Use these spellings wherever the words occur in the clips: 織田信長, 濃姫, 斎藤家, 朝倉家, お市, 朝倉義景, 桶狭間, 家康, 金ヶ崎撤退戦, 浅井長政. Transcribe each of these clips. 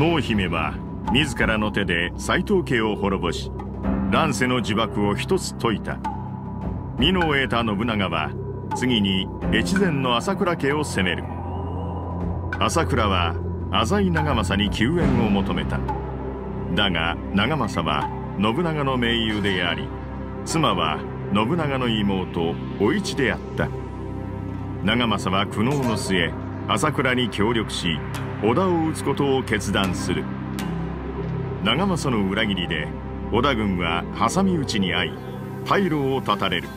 濃姫は自らの手で斎藤家を滅ぼし、乱世の呪縛を一つ解いた。美濃を得た信長は次に越前の朝倉家を攻める。朝倉は浅井長政に救援を求めた。だが長政は信長の盟友であり、妻は信長の妹お市であった。長政は苦悩の末、朝倉に協力し織田を討つことを決断する。長政の裏切りで織田軍は挟み撃ちに遭い、退路を断たれる。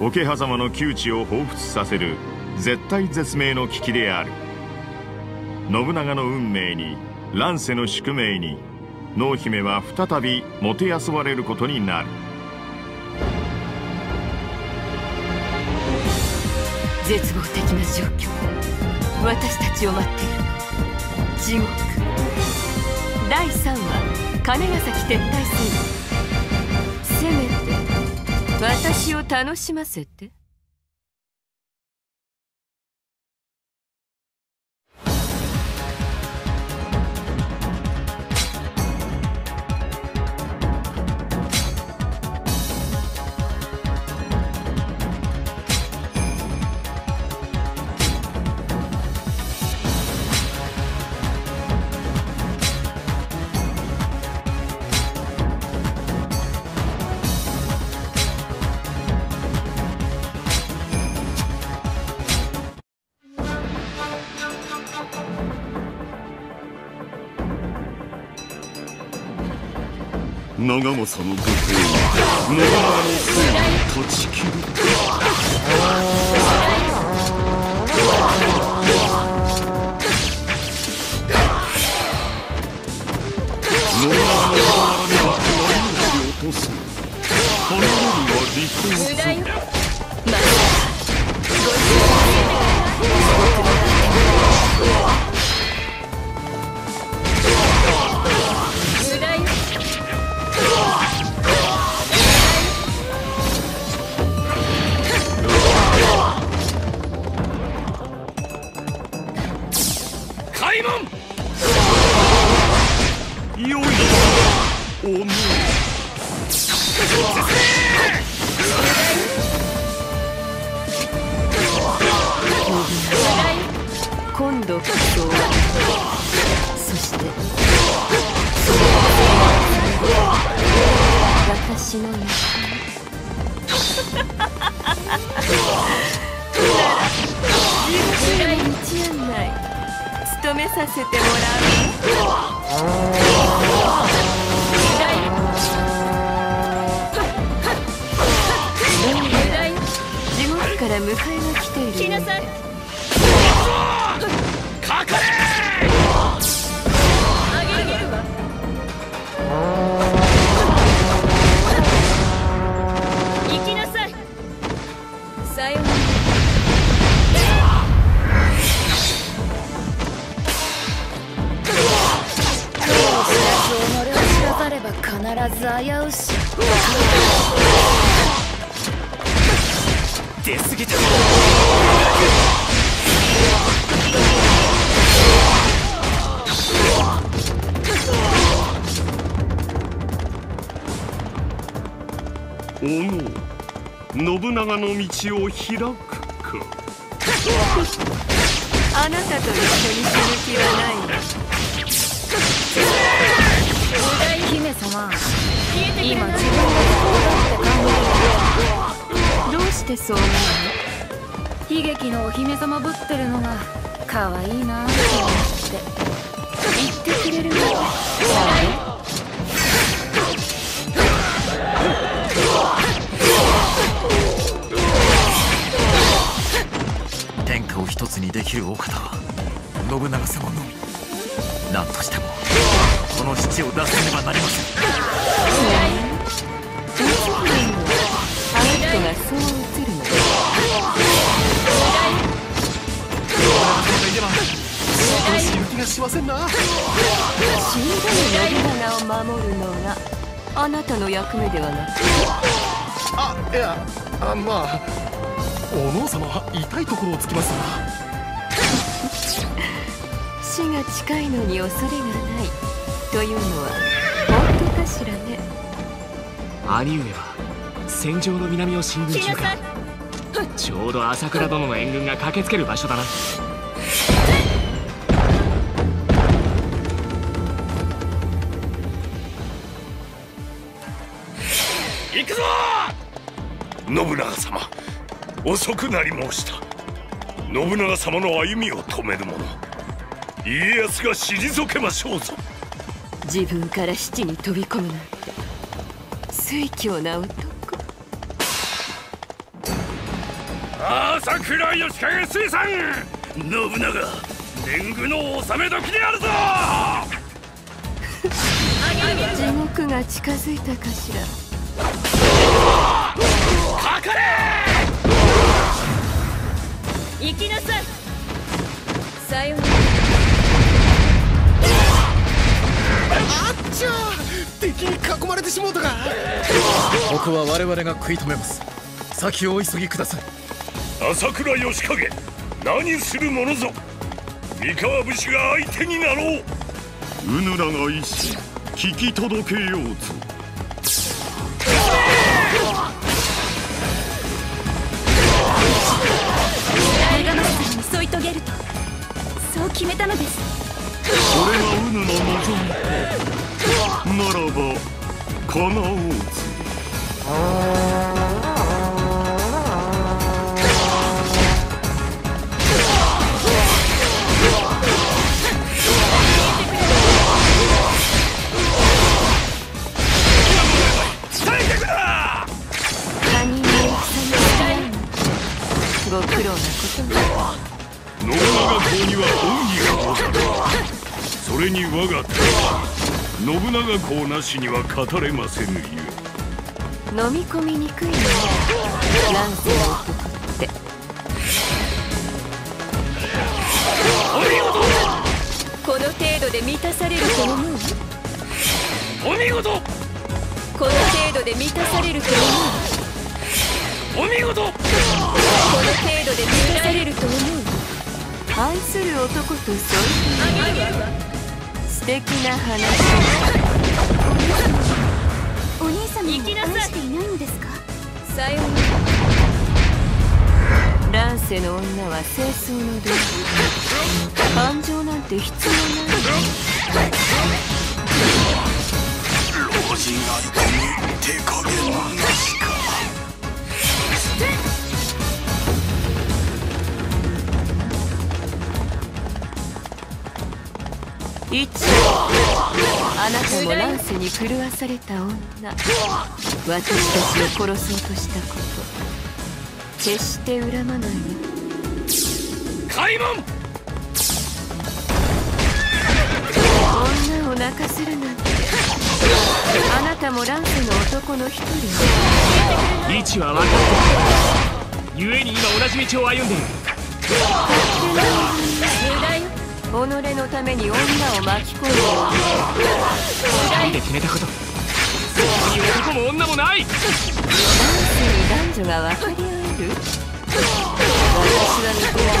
桶狭間の窮地を彷彿させる絶体絶命の危機である。信長の運命に、乱世の宿命に、濃姫は再びもてあそばれることになる。絶望的な状況、私たちを待っているの、地獄。第3話、金ヶ崎撤退戦。せめて私を楽しませて。長政の御子に信長のせいを断ち切る。信長の我々は命を落とす。この世には立候補する。信長の道を開くか。あなたと一緒に死ぬ気はない。姫様、今自分がこうだって考えて、どうしてそう思うの？悲劇のお姫様ぶってるのが可愛いなって思って。言ってくれるの？天下を一つにできるお方は信長様のみ。何としてもこの父を出さねばなりません。あの人がそう映るのか。これでは少し勇気がしませんな。死んだ信長を守るのがあなたの役目ではなく。あ、いや、まあお父様は痛いところをつきますな。死が近いのに恐れがないというのは本当かしらね。兄上は戦場の南を進軍中か。ちょうど朝倉殿の援軍が駆けつける場所だな。行くぞ。信長様、遅くなり申した。信長様の歩みを止める者、家康が退けましょうぞ。自分から七に飛び込むなんて酔狂な男。朝倉義景水産、信長年貢の納め時であるぞ。地獄が近づいたかしら。かかれ、行きなさい。さようなら。あっちゃ、敵に囲まれてしもうたか。ここは我々が食い止めます。先をお急ぎください。朝倉義景、何するものぞ。三河武士が相手になろう。うぬらが一心聞き届けようぞ。急いとげると、そう決めたのです。それがうぬの望みか。ならば叶おうぞ。伝えてくれ。他人の戦いご苦労なことも。信長公には恩義がござる。それに我が手は信長公なしには語れませぬゆえ。飲み込みにくいのは乱世の男って。お見事。この程度で満たされると思う。お見事。この程度で満たされると思う。お見事。この程度で満たされると思う。愛する男とそういう素敵な話。お兄様、お兄様を愛していないんですか。さようなら。乱世の女は清掃の道具。感情なんて必要ない。老人が手加減はなしか。一応あなたも乱世に狂わされた女、私たちを殺そうとしたこと、決して恨まないよ。開門。女を泣かせるなんて、あなたも乱世の男の一人。位置は分かった。ゆえに今同じ道を歩んでいる。勝手な己のために女を巻き込む。何で決めたこと。そこに男も女もない。男性に男女が分かり合える。私は見てないわ。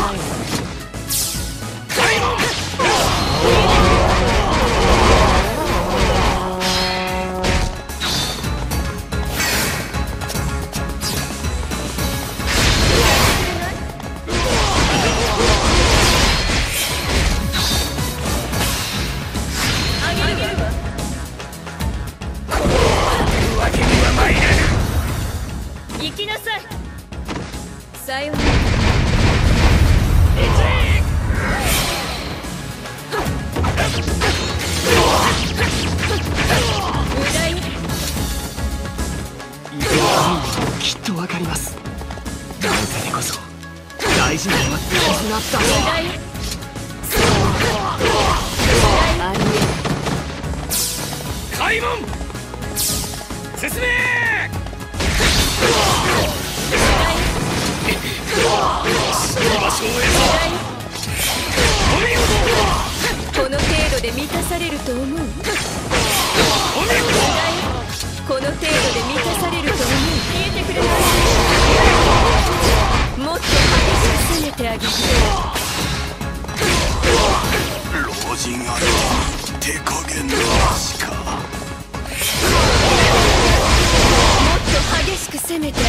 攻めてあげる。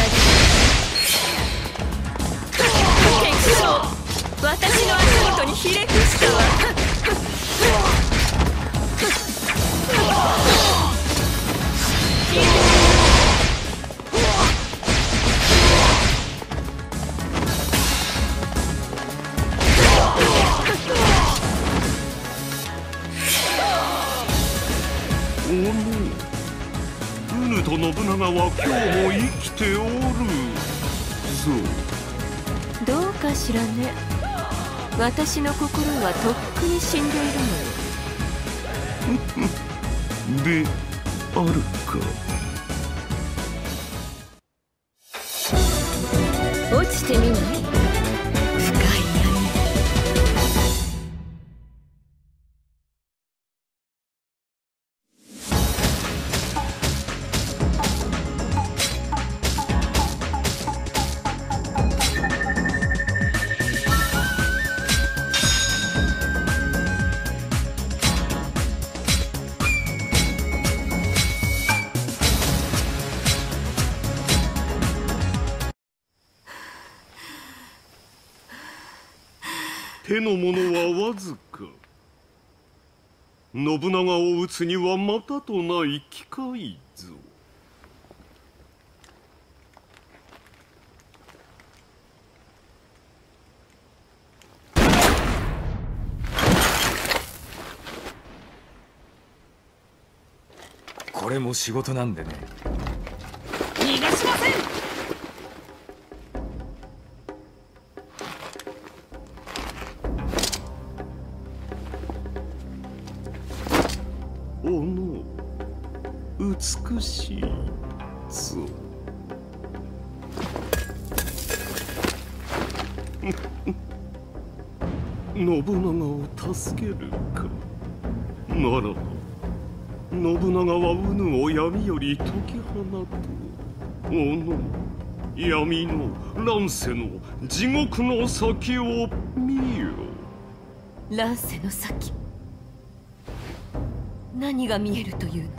結晶、私の足元にひれ伏したわ。おぬ、うぬと信長は今日も生きておるぞ。どうかしらね。私の心はとっくに死んでいるのよ。であるか。落ちてみない？手のものはわずか。信長を討つにはまたとない機会ぞ。これも仕事なんでね。逃がしません。美しいぞ。信長を助けるか。ならば信長はうぬを闇より解き放とう。おの、闇の乱世の地獄の先を見よ。乱世の先、何が見えるというの？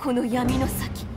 この闇の先、